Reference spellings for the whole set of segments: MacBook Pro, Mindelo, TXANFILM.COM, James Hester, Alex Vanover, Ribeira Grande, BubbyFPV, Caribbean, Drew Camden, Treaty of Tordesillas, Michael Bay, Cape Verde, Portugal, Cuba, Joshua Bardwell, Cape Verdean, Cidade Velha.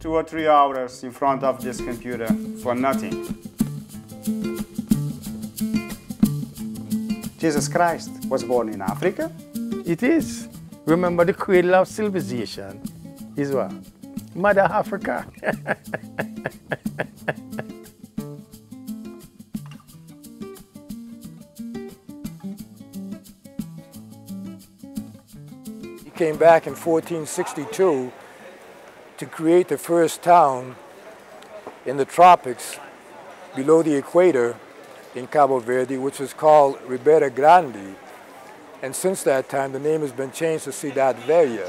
2 or 3 hours in front of this computer for nothing. Jesus Christ was born in Africa. It is. Remember the cradle of civilization is what? Mother Africa. He came back in 1462 to create the first town in the tropics below the equator in Cabo Verde, which was called Ribeira Grande. And since that time, the name has been changed to Cidade Velha.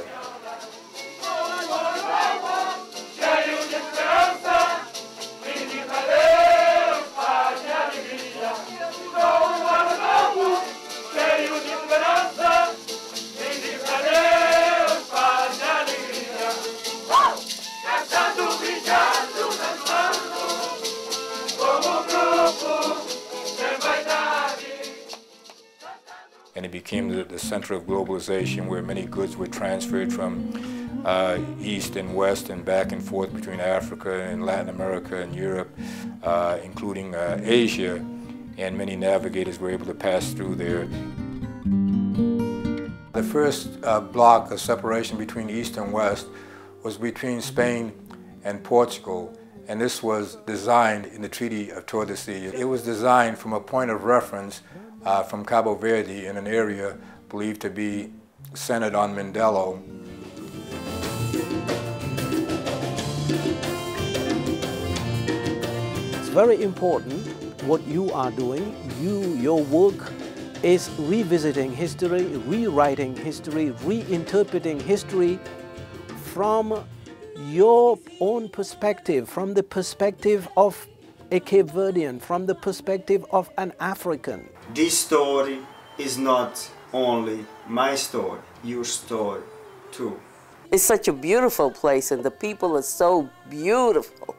And it became the center of globalization, where many goods were transferred from east and west and back and forth between Africa and Latin America and Europe, including Asia, and many navigators were able to pass through there. The first block of separation between east and west was between Spain and Portugal, and this was designed in the Treaty of Tordesillas. It was designed from a point of reference from Cabo Verde in an area believed to be centered on Mindelo. It's very important what you are doing. Your work is revisiting history, rewriting history, reinterpreting history from your own perspective, from the perspective of a Cape Verdean, from the perspective of an African. This story is not only my story, your story too. It's such a beautiful place and the people are so beautiful.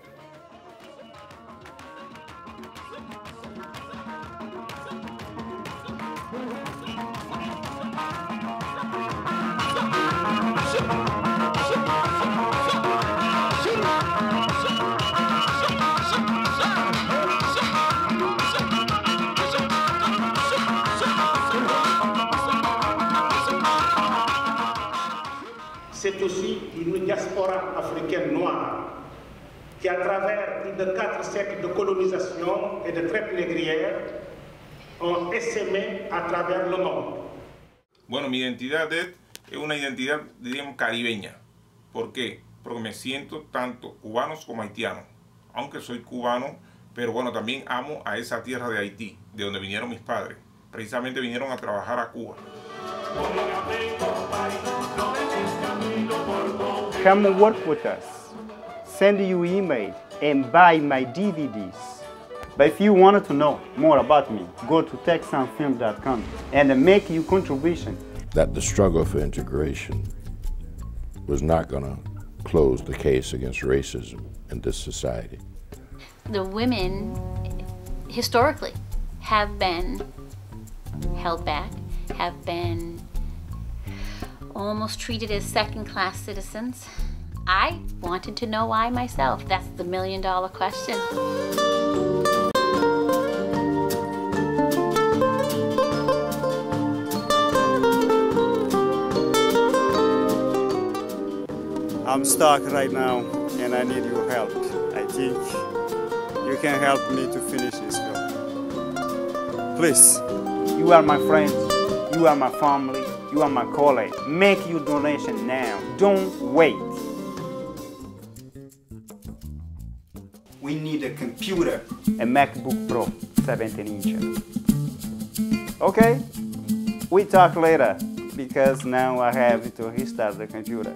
C'est aussi une diaspora africaine noire qui, à travers plus de 4 siècles de colonisation et de traite négrière, ont essaimé à travers le monde. Bueno, mi identidad es una identidad, diríamos, caribeña. ¿Por qué? Porque me siento tanto cubano como haitiano. Aunque soy cubano, pero bueno, también amo a esa tierra de Haití, de donde vinieron mis padres. Precisamente vinieron a trabajar a Cuba. Come work with us, send you email and buy my DVDs. But if you wanted to know more about me, go to TXANFILM.com and make your contribution. That the struggle for integration was not going to close the case against racism in this society. The women historically have been held back, have been almost treated as second-class citizens. I wanted to know why myself. That's the million-dollar question. I'm stuck right now, and I need your help. I think you can help me to finish this film. Please. You are my friend. You are my family. You are my colleague. Make your donation now. Don't wait. We need a computer. A MacBook Pro, 17-inch. Okay, we talk later because now I have to restart the computer.